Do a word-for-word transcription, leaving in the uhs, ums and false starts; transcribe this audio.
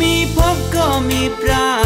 มีพบก็มีปรา